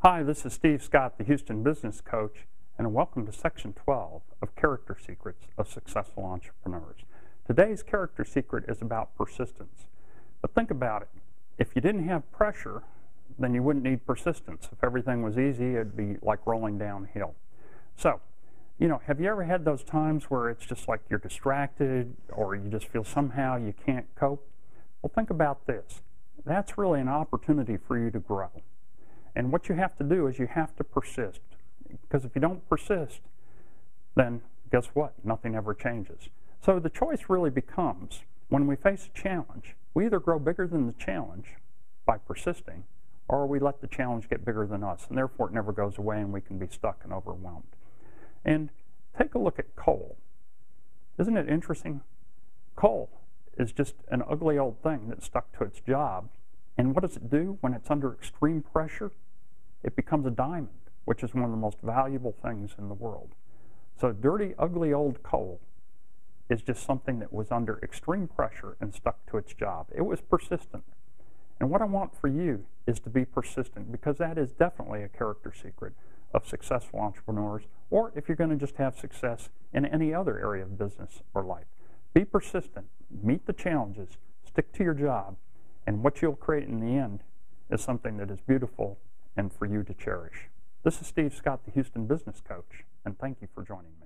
Hi, this is Steve Scott, the Houston Business Coach, and welcome to Section 12 of Character Secrets of Successful Entrepreneurs. Today's character secret is about persistence. But think about it. If you didn't have pressure, then you wouldn't need persistence. If everything was easy, it'd be like rolling downhill. So, you know, have you ever had those times where it's just like you're distracted or you just feel somehow you can't cope? Well, think about this. That's really an opportunity for you to grow. And what you have to do is you have to persist. Because if you don't persist, then guess what? Nothing ever changes. So the choice really becomes, when we face a challenge, we either grow bigger than the challenge by persisting, or we let the challenge get bigger than us, and therefore it never goes away and we can be stuck and overwhelmed. And take a look at coal. Isn't it interesting? Coal is just an ugly old thing that's stuck to its job. And what does it do when it's under extreme pressure? It becomes a diamond, which is one of the most valuable things in the world. So dirty, ugly old coal is just something that was under extreme pressure and stuck to its job. It was persistent. And what I want for you is to be persistent, because that is definitely a character secret of successful entrepreneurs, or if you're going to just have success in any other area of business or life. Be persistent, meet the challenges, stick to your job, and what you'll create in the end is something that is beautiful and for you to cherish. This is Steve Scott, the Houston Business Coach, and thank you for joining me.